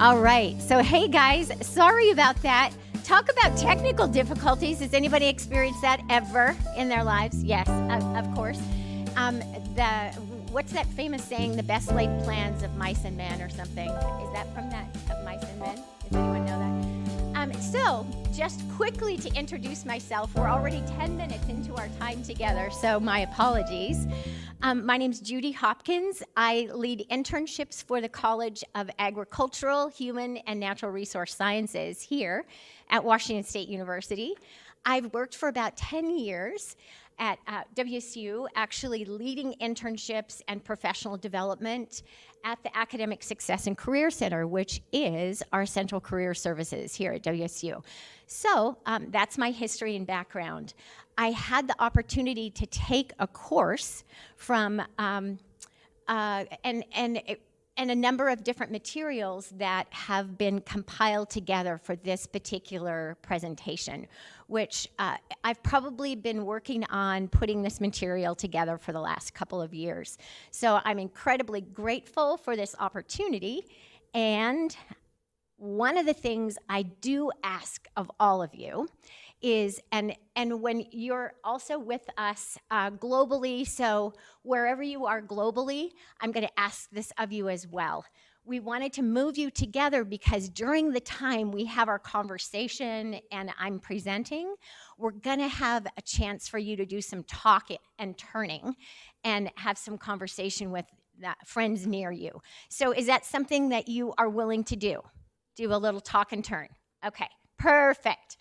All right. So, hey, guys, sorry about that. Talk about technical difficulties. Has anybody experienced that ever in their lives? Yes, of course. What's that famous saying, the best laid plans of mice and men or something? Is that from that, of Mice and Men? Does anyone know that? So, just quickly to introduce myself, we're already 10 minutes into our time together, so my apologies. My name's Judy Hopkins. I lead internships for the College of Agricultural, Human, and Natural Resource Sciences here at Washington State University. I've worked for about 10 years at WSU, actually leading internships and professional development at the Academic Success and Career Center, which is our central career services here at WSU. So that's my history and background. I had the opportunity to take a course from and a number of different materials that have been compiled together for this particular presentation, which I've probably been working on putting this material together for the last couple of years. So I'm incredibly grateful for this opportunity. And one of the things I do ask of all of you is, and when you're also with us globally, so wherever you are globally, I'm going to ask this of you as well. We wanted to move you together because during the time we have our conversation and I'm presenting, we're going to have a chance for you to do some talking and turning and have some conversation with friends near you. So is that something that you are willing to do? Do a little talk and turn? Okay. Perfect,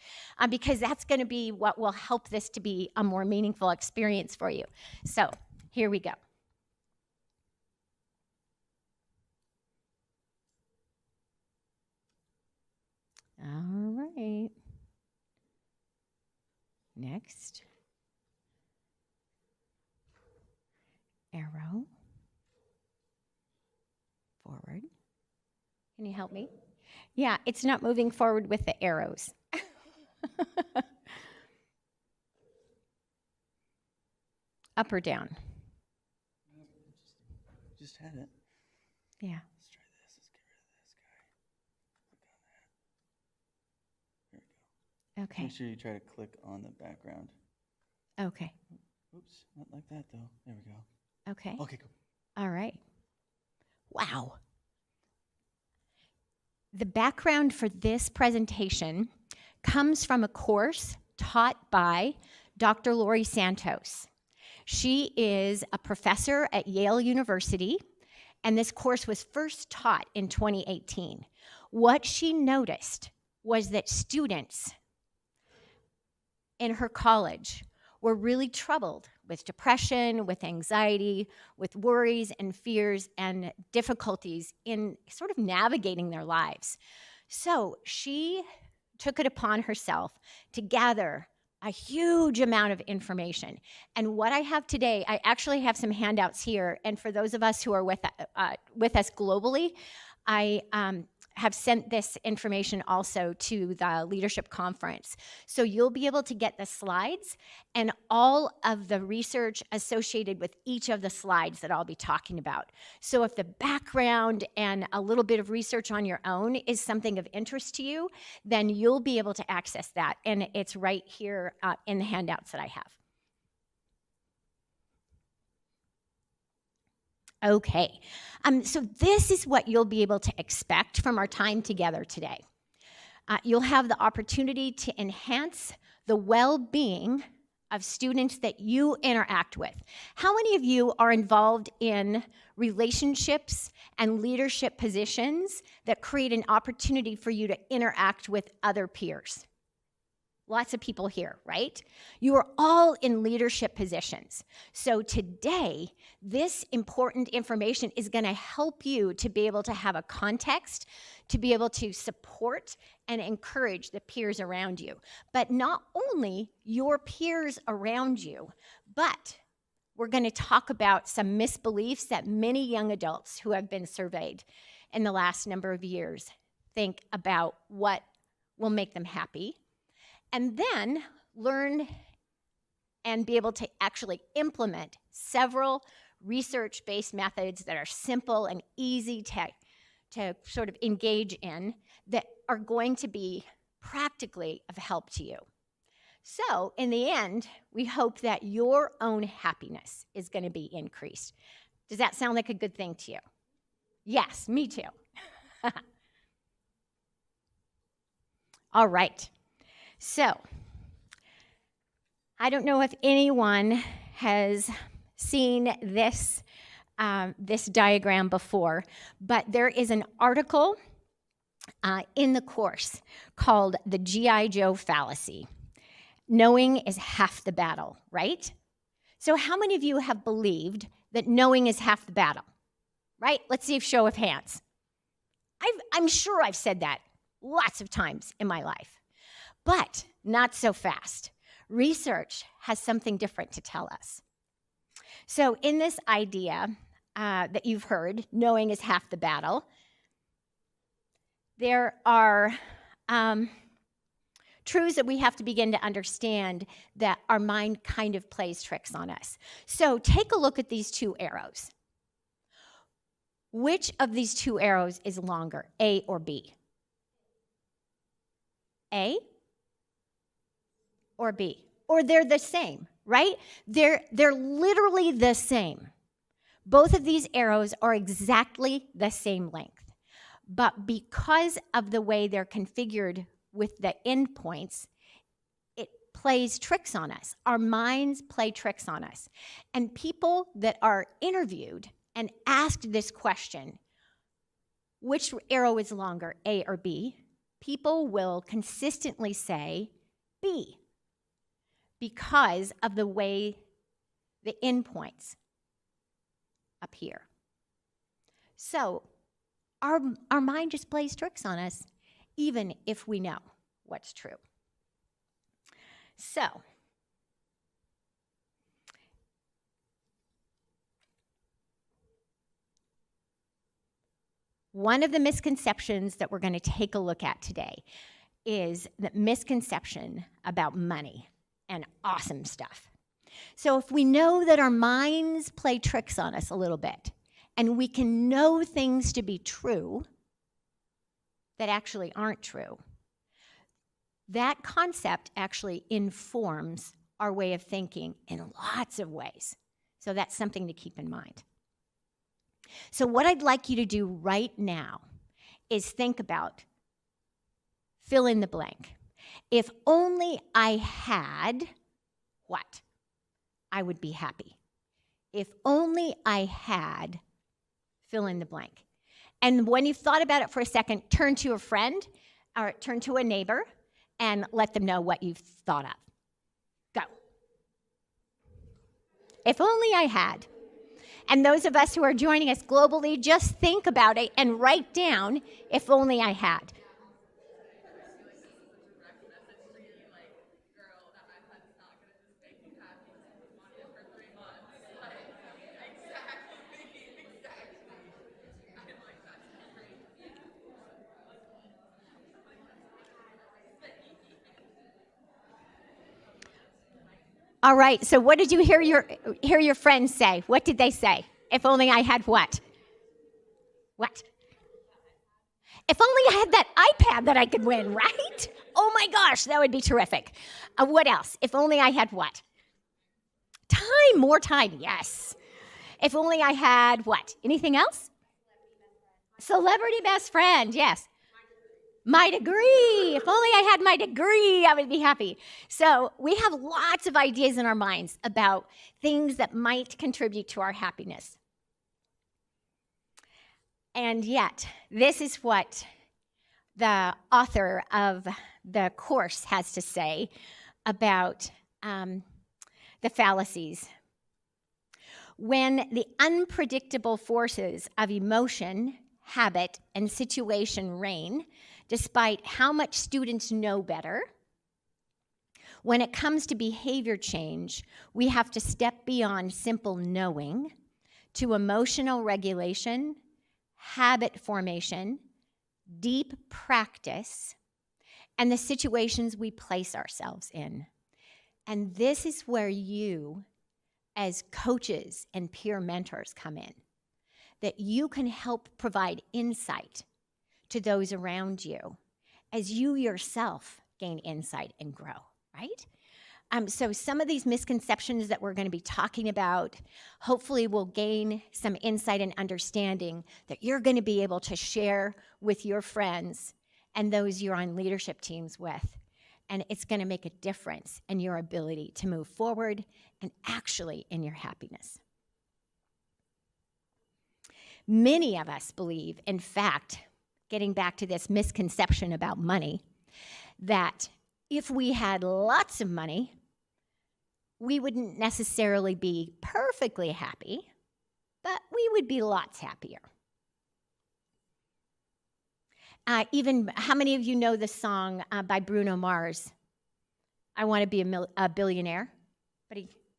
because that's going to be what will help this to be a more meaningful experience for you. So here we go. All right. Next. Arrow. Forward. Can you help me? Yeah, it's not moving forward with the arrows. Up or down? Just had it. Yeah. Let's try this. Let's get rid of this guy. Click on that. There we go. Okay. Make sure you try to click on the background. Okay. Oops, not like that though. There we go. Okay. Okay, cool. All right. Wow. The background for this presentation comes from a course taught by Dr. Lori Santos. She is a professor at Yale University, and this course was first taught in 2018. What she noticed was that students in her college were really troubled with depression, with anxiety, with worries and fears and difficulties in sort of navigating their lives. So she took it upon herself to gather a huge amount of information. And what I have today, I actually have some handouts here. And for those of us who are with us globally, I have sent this information also to the leadership conference. So you'll be able to get the slides and all of the research associated with each of the slides that I'll be talking about. So if the background and a little bit of research on your own is something of interest to you, then you'll be able to access that. And it's right here in the handouts that I have. Okay. So this is what you'll be able to expect from our time together today. You'll have the opportunity to enhance the well-being of students that you interact with. How many of you are involved in relationships and leadership positions that create an opportunity for you to interact with other peers? Lots of people here, right? You are all in leadership positions. So today, this important information is going to help you to be able to have a context, to be able to support and encourage the peers around you. But not only your peers around you, but we're going to talk about some misbeliefs that many young adults who have been surveyed in the last number of years think about what will make them happy, and then learn and be able to actually implement several research-based methods that are simple and easy to sort of engage in that are going to be practically of help to you. So in the end, we hope that your own happiness is going to be increased. Does that sound like a good thing to you? Yes, me too. All right. So I don't know if anyone has seen this, this diagram before, but there is an article in the course called The G.I. Joe Fallacy. Knowing is half the battle, right? So how many of you have believed that knowing is half the battle, right? Let's see a show of hands. I'm sure I've said that lots of times in my life, but not so fast. Research has something different to tell us. So in this idea that you've heard, knowing is half the battle, there are truths that we have to begin to understand that our mind kind of plays tricks on us. So take a look at these two arrows. Which of these two arrows is longer, A or B? A or B? Or they're the same, right? They're literally the same. Both of these arrows are exactly the same length. But because of the way they're configured with the endpoints, it plays tricks on us. Our minds play tricks on us. And people that are interviewed and asked this question, which arrow is longer, A or B? People will consistently say B, because of the way the endpoints appear. So our mind just plays tricks on us, even if we know what's true. So one of the misconceptions that we're going to take a look at today is the misconception about money and awesome stuff. So if we know that our minds play tricks on us a little bit, and we can know things to be true that actually aren't true, that concept actually informs our way of thinking in lots of ways. So that's something to keep in mind. So what I'd like you to do right now is think about, fill in the blank. If only I had what? I would be happy. If only I had, fill in the blank. And when you've thought about it for a second, turn to a friend or turn to a neighbor and let them know what you've thought of. Go. If only I had. And those of us who are joining us globally, just think about it and write down, if only I had. All right, so what did you hear your friends say? What did they say? If only I had what? What? If only I had that iPad that I could win, right? Oh my gosh, that would be terrific. What else? If only I had what? Time, more time, yes. If only I had what? Anything else? Celebrity best friend, yes. My degree, if only I had my degree, I would be happy. So we have lots of ideas in our minds about things that might contribute to our happiness. And yet, this is what the author of the course has to say about the fallacies. When the unpredictable forces of emotion, habit, and situation reign, despite how much students know better, when it comes to behavior change, we have to step beyond simple knowing to emotional regulation, habit formation, deep practice, and the situations we place ourselves in. And this is where you, as coaches and peer mentors, come in. that you can help provide insight to those around you as you yourself gain insight and grow, right? So some of these misconceptions that we're going to be talking about hopefully will gain some insight and understanding that you're going to be able to share with your friends and those you're on leadership teams with. And it's going to make a difference in your ability to move forward and actually in your happiness. Many of us believe, in fact, getting back to this misconception about money, that if we had lots of money, we wouldn't necessarily be perfectly happy, but we would be lots happier. Even how many of you know the song by Bruno Mars? I want to be a billionaire.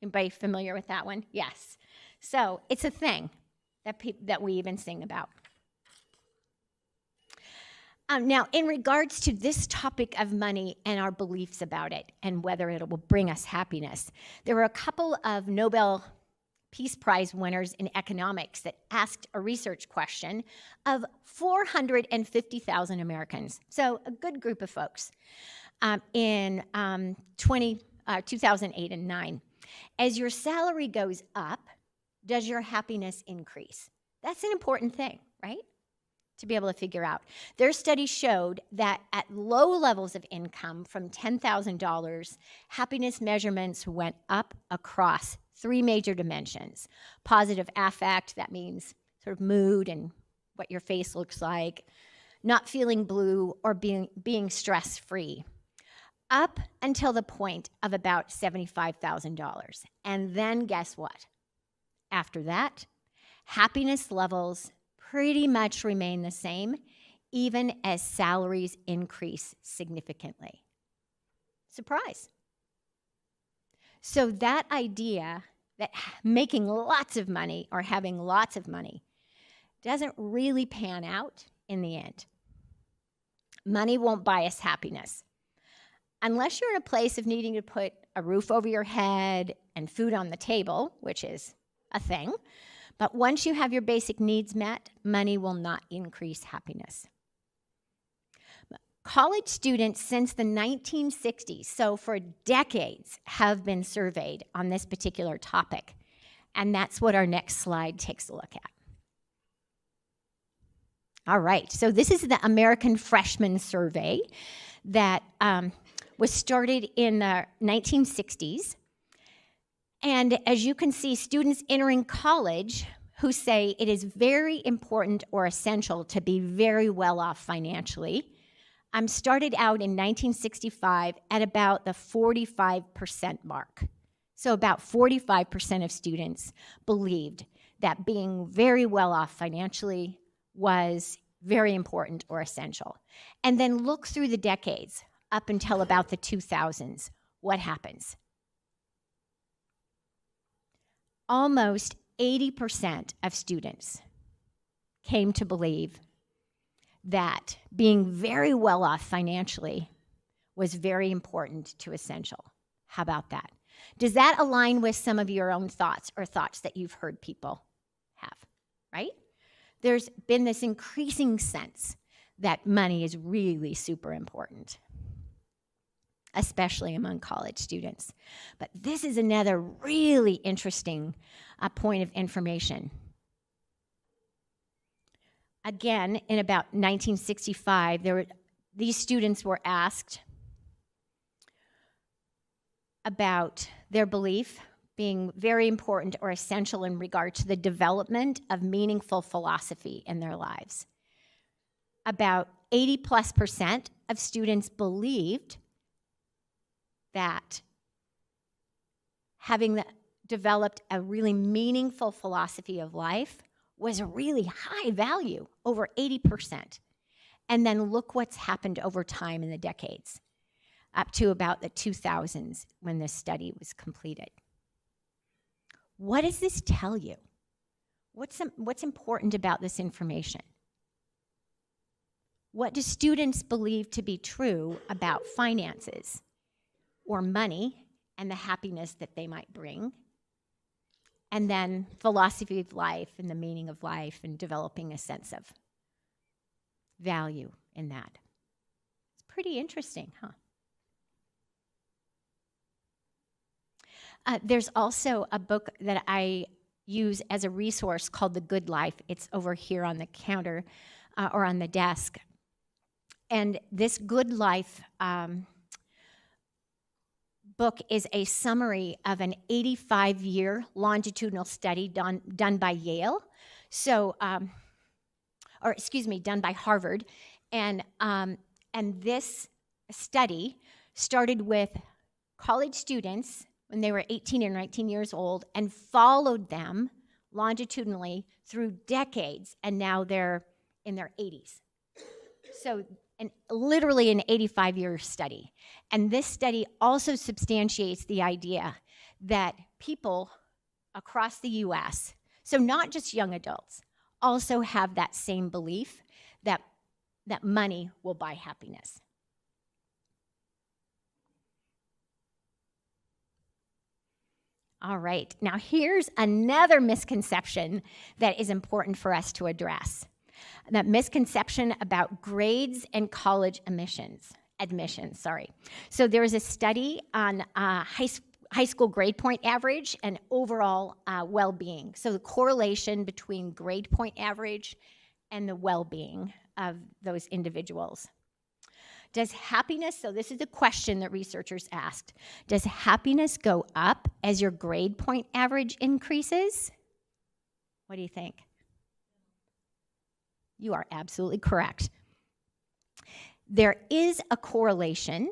Anybody familiar with that one? Yes. So it's a thing that we even sing about. Now, in regards to this topic of money and our beliefs about it and whether it will bring us happiness, there were a couple of Nobel Peace Prize winners in economics that asked a research question of 450,000 Americans, so a good group of folks, in 2008 and 9. As your salary goes up, does your happiness increase? That's an important thing, right? To be able to figure out. Their study showed that at low levels of income from $10,000, happiness measurements went up across three major dimensions. Positive affect, that means sort of mood and what your face looks like, not feeling blue, or being stress-free, up until the point of about $75,000. And then guess what? After that, happiness levels pretty much remain the same, even as salaries increase significantly. Surprise. So that idea that making lots of money or having lots of money doesn't really pan out in the end. Money won't buy us happiness. Unless you're in a place of needing to put a roof over your head and food on the table, which is a thing, but once you have your basic needs met, money will not increase happiness. College students since the 1960s, so for decades, have been surveyed on this particular topic, and that's what our next slide takes a look at. All right, so this is the American Freshman Survey that was started in the 1960s, and as you can see, students entering college who say it is very important or essential to be very well off financially started out in 1965 at about the 45% mark. So about 45% of students believed that being very well off financially was very important or essential. And then look through the decades up until about the 2000s. What happens? Almost 80% of students came to believe that being very well off financially was very important to essential. How about that? Does that align with some of your own thoughts or thoughts that you've heard people have, right? There's been this increasing sense that money is really super important, especially among college students. But this is another really interesting point of information. Again, in about 1965, these students were asked about their belief being very important or essential in regard to the development of meaningful philosophy in their lives. About 80+% of students believed that having developed a really meaningful philosophy of life was a really high value, over 80%. And then look what's happened over time in the decades, up to about the 2000s when this study was completed. What does this tell you? What's important about this information? What do students believe to be true about finances or money and the happiness that they might bring? and then philosophy of life and the meaning of life and developing a sense of value in that. It's pretty interesting, huh? There's also a book that I use as a resource called The Good Life. It's over here on the counter or on the desk. And this Good Life book is a summary of an 85-year longitudinal study done by Yale. So, or excuse me, done by Harvard. And this study started with college students when they were 18 and 19 years old and followed them longitudinally through decades, and now they're in their 80s. So literally an 85-year study. And this study also substantiates the idea that people across the US, so not just young adults, also have that same belief that money will buy happiness. All right, now here's another misconception that is important for us to address. That misconception about grades and college admissions, sorry. So there was a study on high school grade point average and overall well-being. So the correlation between grade point average and the well-being of those individuals. Does happiness, so this is the question that researchers asked, does happiness go up as your grade point average increases? What do you think? You are absolutely correct. There is a correlation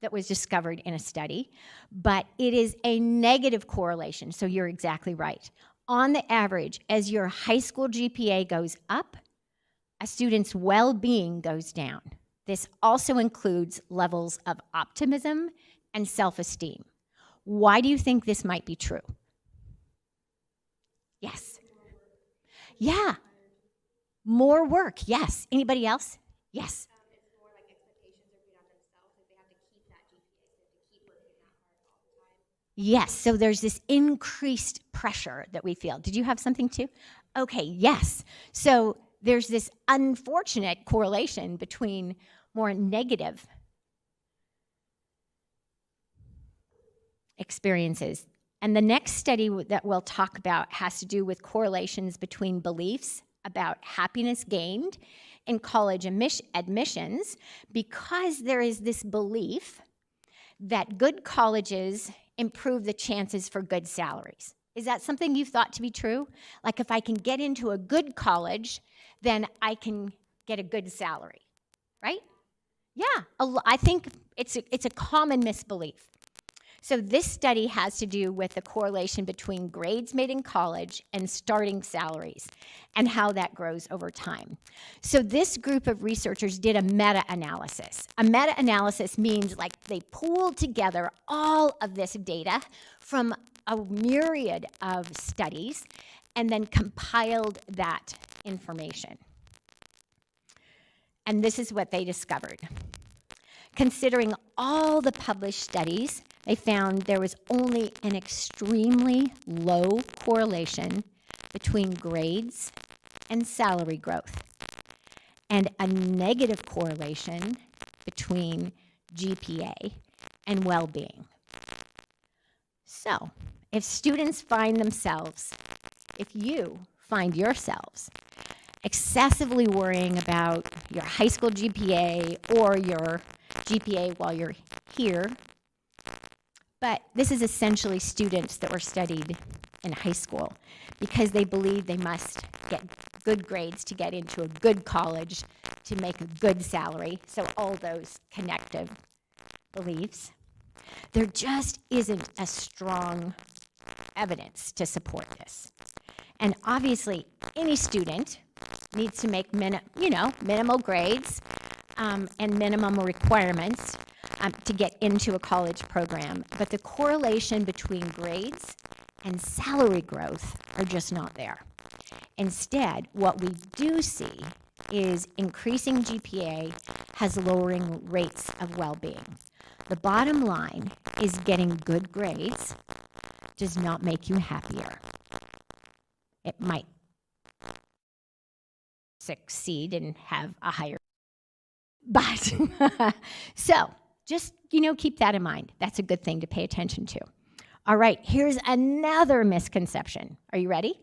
that was discovered in a study, but it is a negative correlation, so you're exactly right. On the average, as your high school GPA goes up, a student's well-being goes down. This also includes levels of optimism and self-esteem. Why do you think this might be true? Yes. Yeah. More work, yes. Anybody else? Yes. It's more like expectations are put on themselves, like they have to keep that GPA, they have to keep working that hard all the time. Yes, so there's this increased pressure that we feel. Did you have something too? Okay, yes. So there's this unfortunate correlation between more negative experiences. And the next study that we'll talk about has to do with correlations between beliefs about happiness gained in college admissions, because there is this belief that good colleges improve the chances for good salaries. Is that something you've thought to be true? Like if I can get into a good college, then I can get a good salary, right? Yeah, I think it's a common misbelief. So this study has to do with the correlation between grades made in college and starting salaries and how that grows over time. So this group of researchers did a meta-analysis. A meta-analysis means like they pooled together all of this data from a myriad of studies and then compiled that information. And this is what they discovered. Considering all the published studies, they found there was only an extremely low correlation between grades and salary growth, and a negative correlation between GPA and well-being. So, if students find themselves, if you find yourselves excessively worrying about your high school GPA or your GPA while you're here, but this is essentially students that were studied in high school because they believe they must get good grades to get into a good college to make a good salary, so all those connective beliefs. There just isn't a strong evidence to support this. And obviously, any student needs to make minimal grades and minimum requirements to get into a college program, but the correlation between grades and salary growth are just not there. Instead, what we do see is increasing GPA has lowering rates of well-being. The bottom line is getting good grades does not make you happier. It might succeed and have a higher, but so just, you know, keep that in mind. That's a good thing to pay attention to. All right, here's another misconception. Are you ready?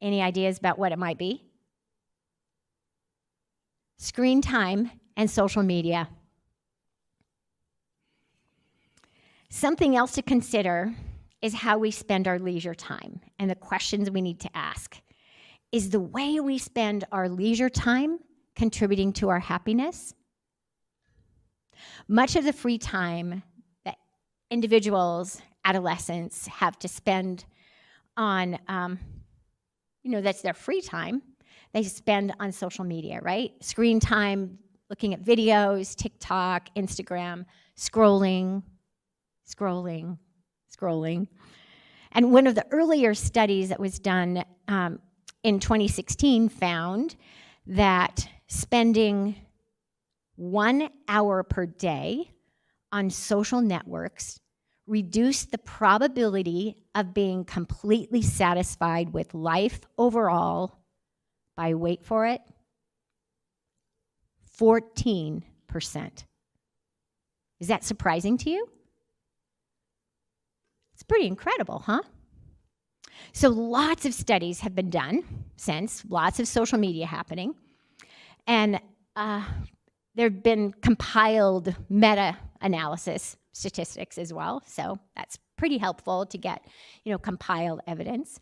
Any ideas about what it might be? Screen time and social media. Something else to consider is how we spend our leisure time and the questions we need to ask. Is the way we spend our leisure time contributing to our happiness? Much of the free time that individuals, adolescents have to spend on, you know, that's their free time, they spend on social media, right? Screen time, looking at videos, TikTok, Instagram, scrolling. And one of the earlier studies that was done in 2016 found that spending 1 hour per day on social networks reduced the probability of being completely satisfied with life overall by, wait for it, 14%. Is that surprising to you? It's pretty incredible, huh? So lots of studies have been done since, lots of social media happening, and there have been compiled meta-analysis statistics as well, so that's pretty helpful to get, you know, compiled evidence.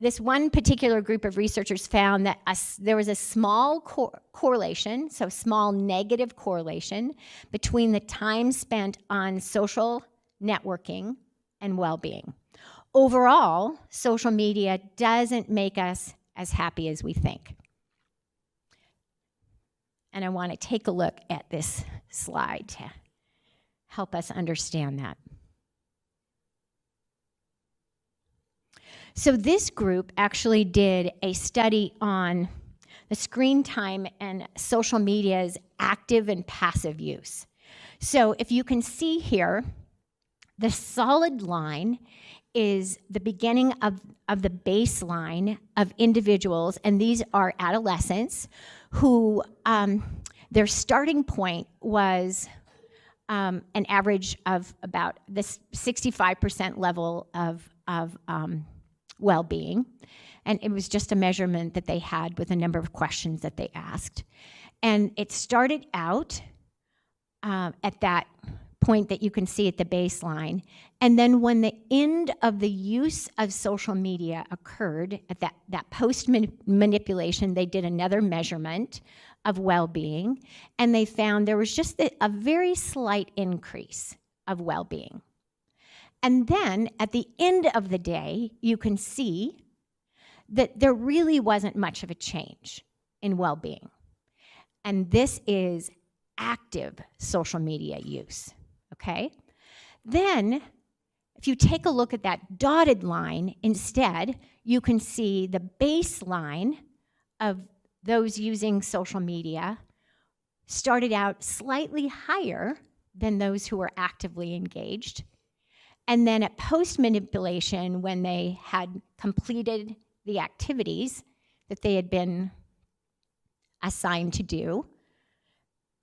This one particular group of researchers found that there was a small correlation, so small negative correlation, between the time spent on social networking and well-being. Overall, social media doesn't make us as happy as we think. And I want to take a look at this slide to help us understand that. So this group actually did a study on the screen time and social media's active and passive use. So if you can see here, the solid line is the beginning of the baseline of individuals, and these are adolescents who their starting point was an average of about this 65% level of well-being, and it was just a measurement that they had with a number of questions that they asked. And it started out at that point that you can see at the baseline, and then when the end of the use of social media occurred, at that post-manipulation, they did another measurement of well-being, and they found there was just a very slight increase of well-being. And then at the end of the day, you can see that there really wasn't much of a change in well-being, and this is active social media use. Okay, then if you take a look at that dotted line instead, you can see the baseline of those using social media started out slightly higher than those who were actively engaged. And then at post-manipulation, when they had completed the activities that they had been assigned to do,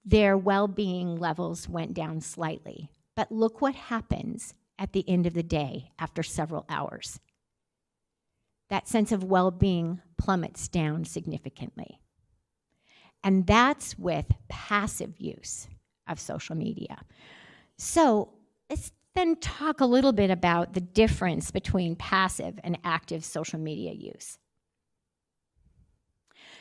their well-being levels went down slightly. But look what happens at the end of the day after several hours. That sense of well-being plummets down significantly. And that's with passive use of social media. So let's then talk a little bit about the difference between passive and active social media use.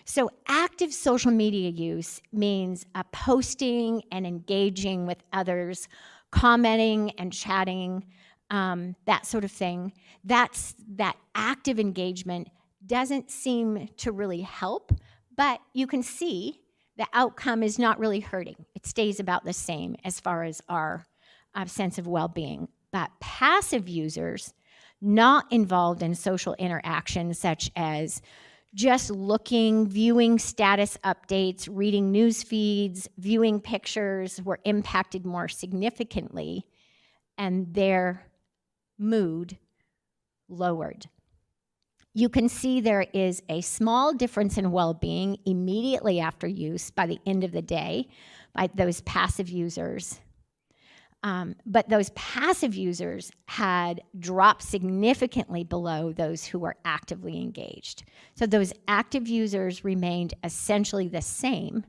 So active social media use means posting and engaging with others, commenting and chatting, that sort of thing. That active engagement doesn't seem to really help, but you can see the outcome is not really hurting. It stays about the same as far as our sense of well-being. But passive users not involved in social interaction, such as just looking, viewing status updates, reading news feeds, viewing pictures, were impacted more significantly and their mood lowered. You can see there is a small difference in well-being immediately after use by the end of the day by those passive users. But those passive users had dropped significantly below those who were actively engaged. So those active users remained essentially the same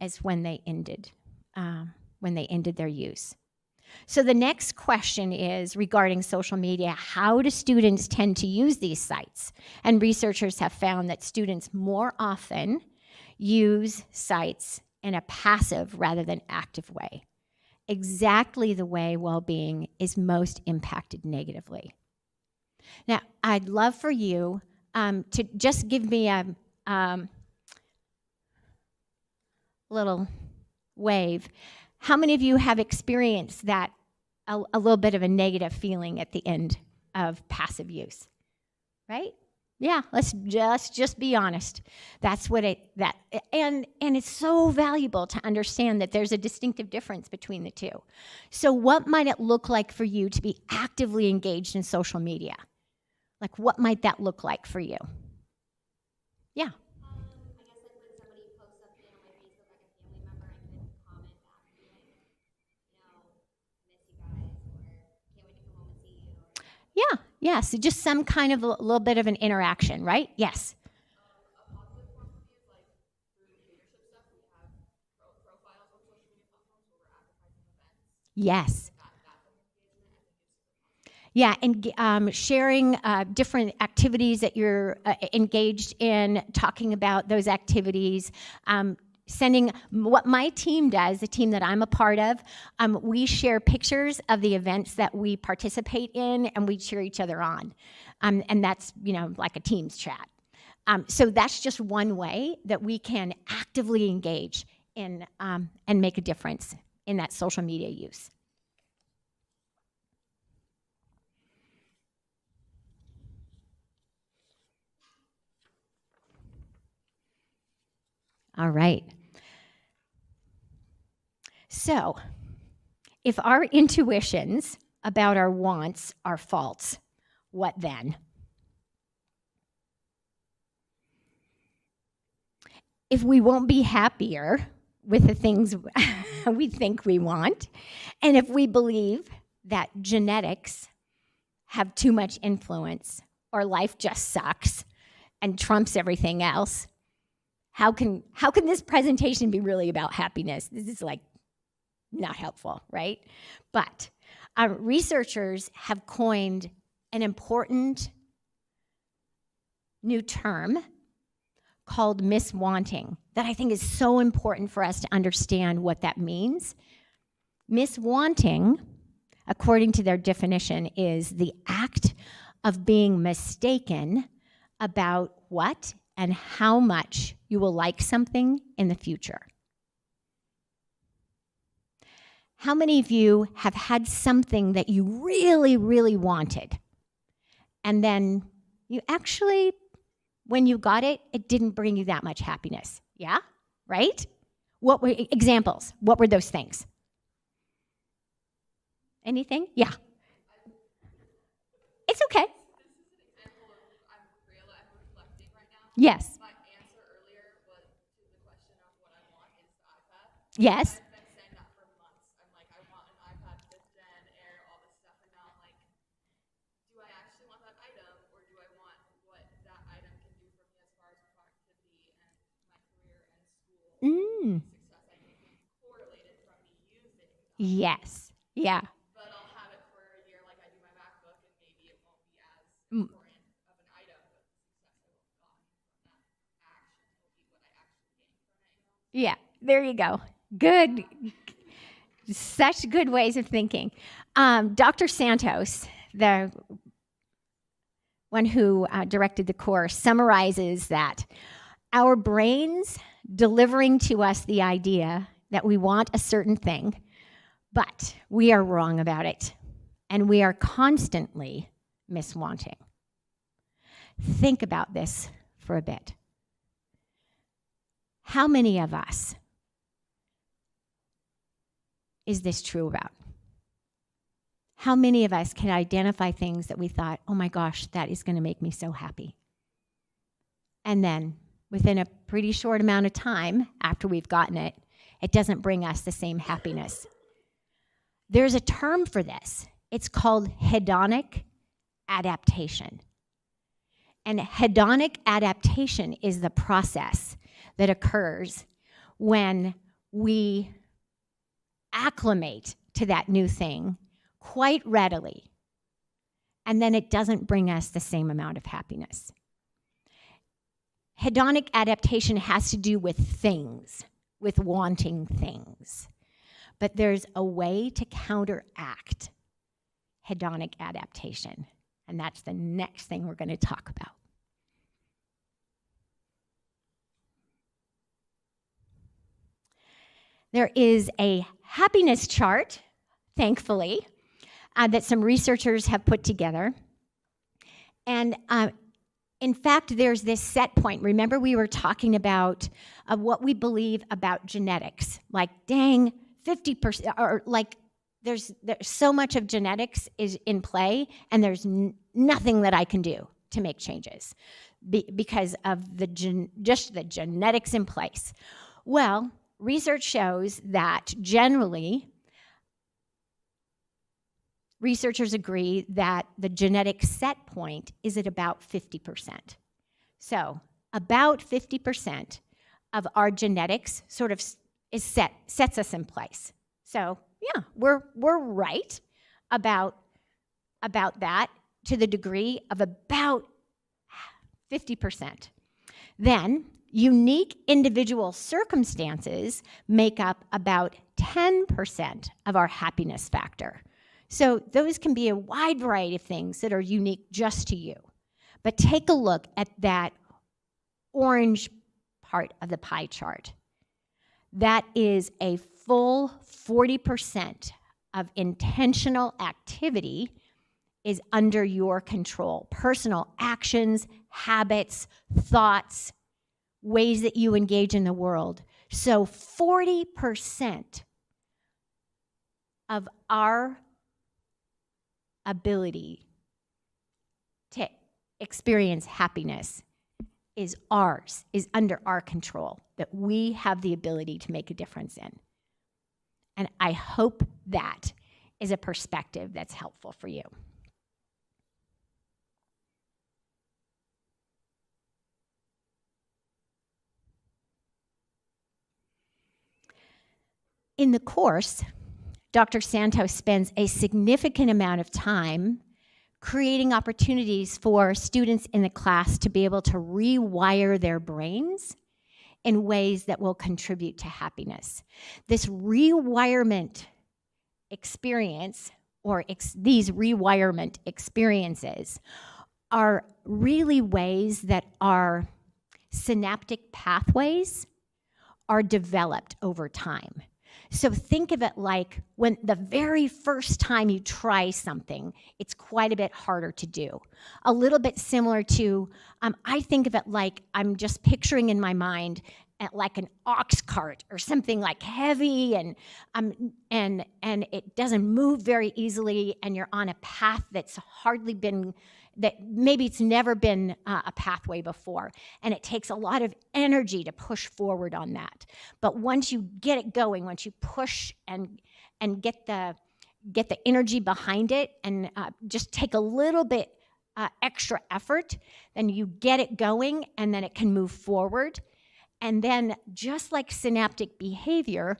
as when they ended their use. So the next question is regarding social media. How do students tend to use these sites? And researchers have found that students more often use sites in a passive rather than active way, exactly the way well-being is most impacted negatively. Now, I'd love for you to just give me a little wave. How many of you have experienced that, a little bit of a negative feeling at the end of passive use, right? Yeah, let's just be honest. That's what and it's so valuable to understand that there's a distinctive difference between the two. So what might it look like for you to be actively engaged in social media? Like, what might that look like for you? Yeah. I guess like when somebody posts something on my Facebook, like a family member, I can comment back and be like, you know, miss you guys, or can't wait to come home and see you. Yeah. Yeah, so just some kind of a little bit of an interaction, right? Yes. A positive point of view is like through leadership stuff, we have profiles on social media platforms where we're advertising events. Yes. Yeah, and sharing different activities that you're engaged in, talking about those activities, sending what my team does, the team that I'm a part of, we share pictures of the events that we participate in, and we cheer each other on. And that's, you know, like a team's chat. So that's just one way that we can actively engage in and make a difference in that social media use. All right. So, if our intuitions about our wants are false, what then? If we won't be happier with the things we think we want, and if we believe that genetics have too much influence, or life just sucks and trumps everything else, how can this presentation be really about happiness? This is like not helpful, right? But researchers have coined an important new term called miswanting that I think is so important for us to understand what that means. Miswanting, according to their definition, is the act of being mistaken about what and how much you will like something in the future. How many of you have had something that you really, really wanted, and then you actually, when you got it, it didn't bring you that much happiness? Yeah? Right? What were examples? What were those things? Anything? Yeah. It's okay. Yes. My answer earlier was to the question of what I want is the iPad. Yes. I've been saying that for months. I'm like, I want an iPad 5th gen, Air, all this stuff. And now I'm like, do I actually want that item, or do I want what that item can do for me as far as productivity and my career and school success? I think it's correlated from me using it. Yes. Yeah. But I'll have it for a year, like I do my MacBook, and maybe it won't be as important. Yeah, there you go. Good. Such good ways of thinking. Dr. Santos, the one who directed the course, summarizes that our brains delivering to us the idea that we want a certain thing, but we are wrong about it, and we are constantly miswanting. Think about this for a bit. How many of us is this true about? How many of us can identify things that we thought, oh my gosh, that is going to make me so happy? And then within a pretty short amount of time after we've gotten it, it doesn't bring us the same happiness. There's a term for this. It's called hedonic adaptation. And hedonic adaptation is the process that occurs when we acclimate to that new thing quite readily, and then it doesn't bring us the same amount of happiness. Hedonic adaptation has to do with things, with wanting things. But there's a way to counteract hedonic adaptation, and that's the next thing we're going to talk about. There is a happiness chart, thankfully, that some researchers have put together. And in fact, there's this set point. Remember, we were talking about what we believe about genetics. Like, dang, 50%, or like, there's so much of genetics is in play, and there's nothing that I can do to make changes because of just the genetics in place. Well, research shows that generally, researchers agree that the genetic set point is at about 50%. So about 50% of our genetics sort of is sets us in place. So yeah, we're right about that to the degree of about 50%. Then unique individual circumstances make up about 10% of our happiness factor. So those can be a wide variety of things that are unique just to you. But take a look at that orange part of the pie chart. That is a full 40% of intentional activity is under your control. Personal actions, habits, thoughts, ways that you engage in the world. So 40% of our ability to experience happiness is ours, is under our control, that we have the ability to make a difference in. And I hope that is a perspective that's helpful for you. In the course, Dr. Santos spends a significant amount of time creating opportunities for students in the class to be able to rewire their brains in ways that will contribute to happiness. This rewirement experience, or these rewirement experiences, are really ways that our synaptic pathways are developed over time. So think of it like when the very first time you try something, it's quite a bit harder to do. A little bit similar to, I think of it like I'm just picturing in my mind like an ox cart or something like heavy and it doesn't move very easily, and you're on a path that's hardly been, that maybe it's never been a pathway before, and it takes a lot of energy to push forward on that. But once you get it going, once you push and get the energy behind it, and just take a little bit extra effort, then you get it going, and then it can move forward. And then, just like synaptic behavior,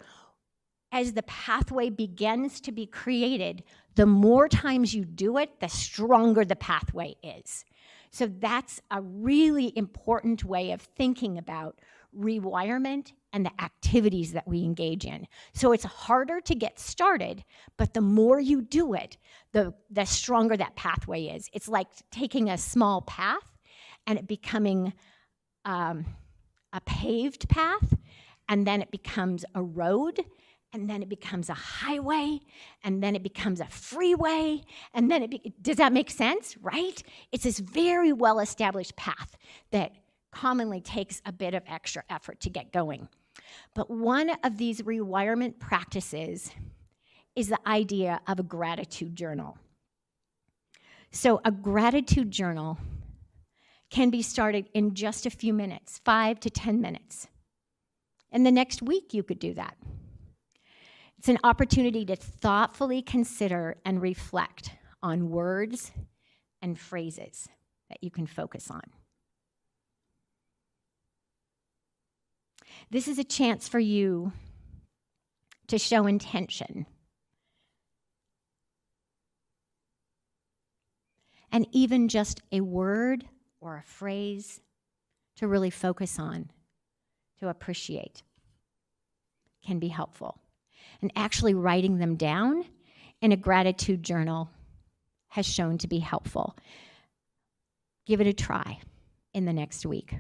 as the pathway begins to be created, the more times you do it, the stronger the pathway is. So that's a really important way of thinking about rewirement and the activities that we engage in. So it's harder to get started, but the more you do it, the stronger that pathway is. It's like taking a small path and it becoming a paved path, and then it becomes a road, and then it becomes a highway, and then it becomes a freeway, and then does that make sense, right? It's this very well-established path that commonly takes a bit of extra effort to get going. But one of these rewirement practices is the idea of a gratitude journal. So a gratitude journal can be started in just a few minutes, 5 to 10 minutes. And the next week you could do that. It's an opportunity to thoughtfully consider and reflect on words and phrases that you can focus on. This is a chance for you to show intention and even just a word or a phrase to really focus on, to appreciate, can be helpful. And actually writing them down in a gratitude journal has shown to be helpful. Give it a try in the next week.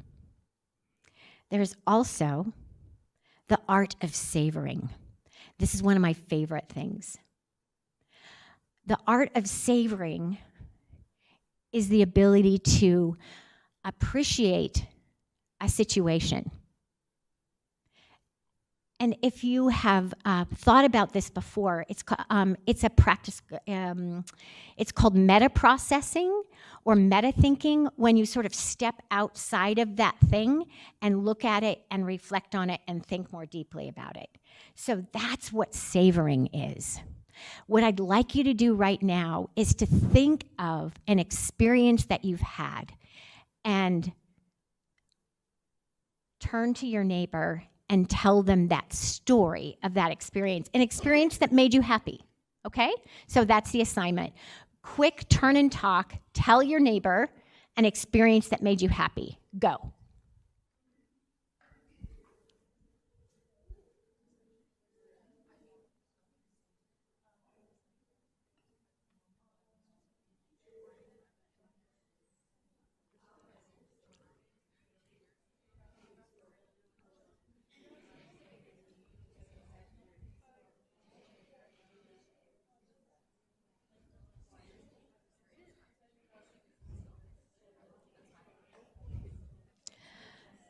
There's also the art of savoring. This is one of my favorite things. The art of savoring is the ability to appreciate a situation. And if you have thought about this before, it's a practice. It's called meta-processing or meta-thinking, when you sort of step outside of that thing and look at it and reflect on it and think more deeply about it. So that's what savoring is. What I'd like you to do right now is to think of an experience that you've had and turn to your neighbor and tell them that story of that experience, an experience that made you happy, okay? So that's the assignment. Quick turn and talk, tell your neighbor an experience that made you happy. Go.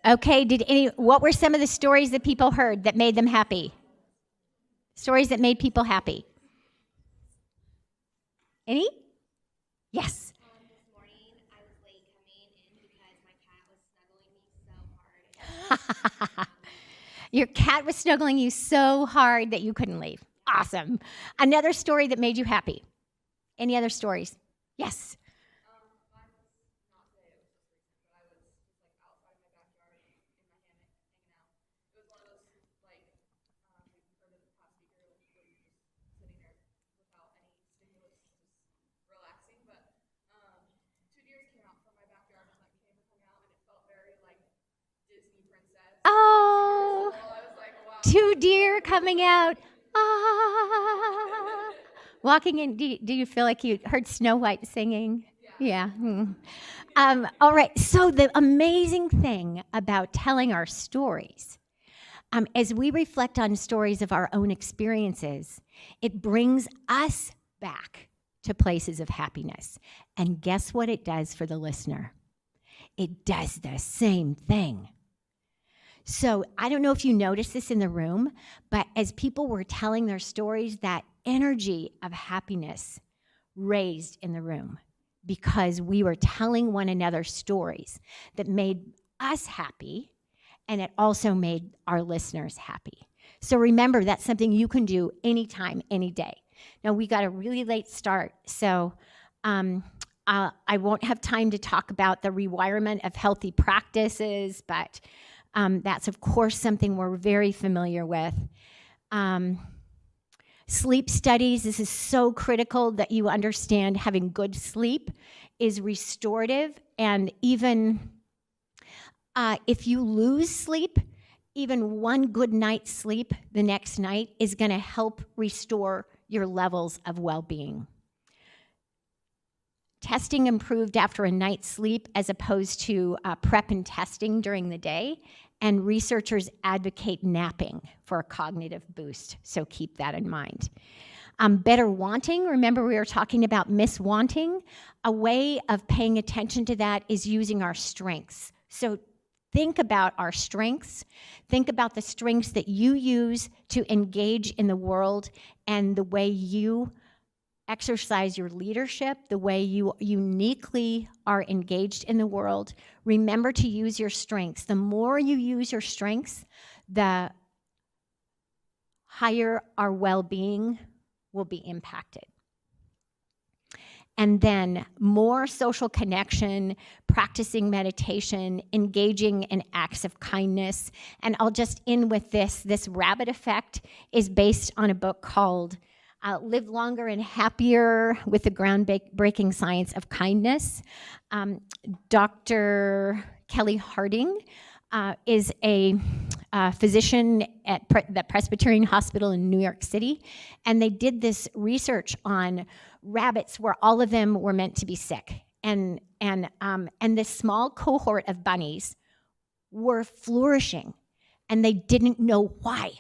Okay, what were some of the stories that people heard that made them happy? Stories that made people happy. Any? Yes. This morning, I was late coming in because my cat was snuggling me so hard. Your cat was snuggling you so hard that you couldn't leave. Awesome. Another story that made you happy. Any other stories? Yes. Two deer coming out, ah, walking in. Do you feel like you heard Snow White singing? Yeah. All right, so the amazing thing about telling our stories, as we reflect on stories of our own experiences, it brings us back to places of happiness. And guess what it does for the listener? It does the same thing. So I don't know if you noticed this in the room, but as people were telling their stories, that energy of happiness raised in the room because we were telling one another stories that made us happy, and it also made our listeners happy. So remember, that's something you can do anytime, any day. Now, we got a really late start, so I won't have time to talk about the rewirement of healthy practices, but that's, of course, something we're very familiar with. Sleep studies, this is so critical that you understand having good sleep is restorative. And even if you lose sleep, even one good night's sleep the next night is going to help restore your levels of well-being. Testing improved after a night's sleep as opposed to prep and testing during the day. And researchers advocate napping for a cognitive boost, so keep that in mind. Better wanting, remember we were talking about miswanting. A way of paying attention to that is using our strengths. So Think about our strengths. Think about the strengths that you use to engage in the world and the way you exercise your leadership, the way you uniquely are engaged in the world. Remember to use your strengths. The more you use your strengths, the higher our well-being will be impacted. And then more social connection, practicing meditation, engaging in acts of kindness. And I'll just end with this. This rabbit effect is based on a book called Live Longer and Happier with the Groundbreaking Science of Kindness. Dr. Kelly Harding is a physician at the Presbyterian Hospital in New York City, and they did this research on rabbits where all of them were meant to be sick. And this small cohort of bunnies were flourishing, and they didn't know why.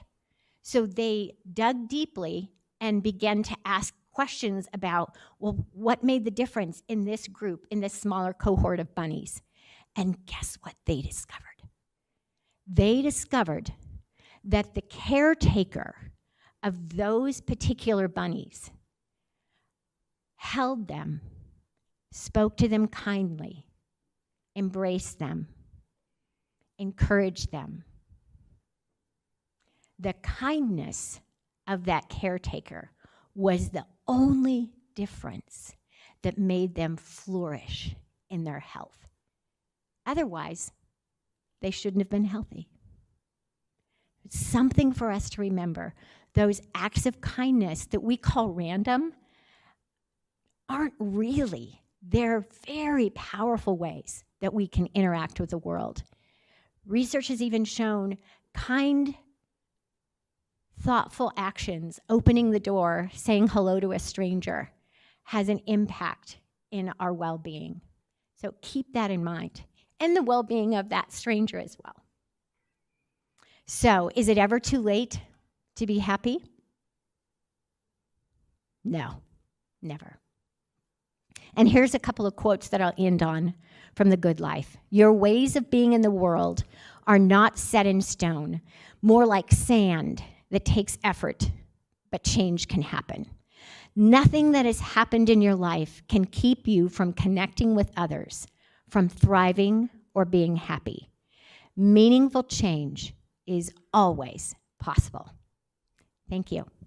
So they dug deeply and began to ask questions about, well, what made the difference in this group, in this smaller cohort of bunnies? And guess what they discovered? They discovered that the caretaker of those particular bunnies held them, spoke to them kindly, embraced them, encouraged them. The kindness of that caretaker was the only difference that made them flourish in their health. Otherwise, they shouldn't have been healthy. It's something for us to remember. Those acts of kindness that we call random aren't really. They're very powerful ways that we can interact with the world. Research has even shown kind, thoughtful actions, opening the door, saying hello to a stranger, has an impact in our well-being. So keep that in mind, and the well-being of that stranger as well. So is it ever too late to be happy? No, never. And here's a couple of quotes that I'll end on from The Good Life. Your ways of being in the world are not set in stone, more like sand that takes effort, but change can happen. Nothing that has happened in your life can keep you from connecting with others, from thriving or being happy. Meaningful change is always possible. Thank you.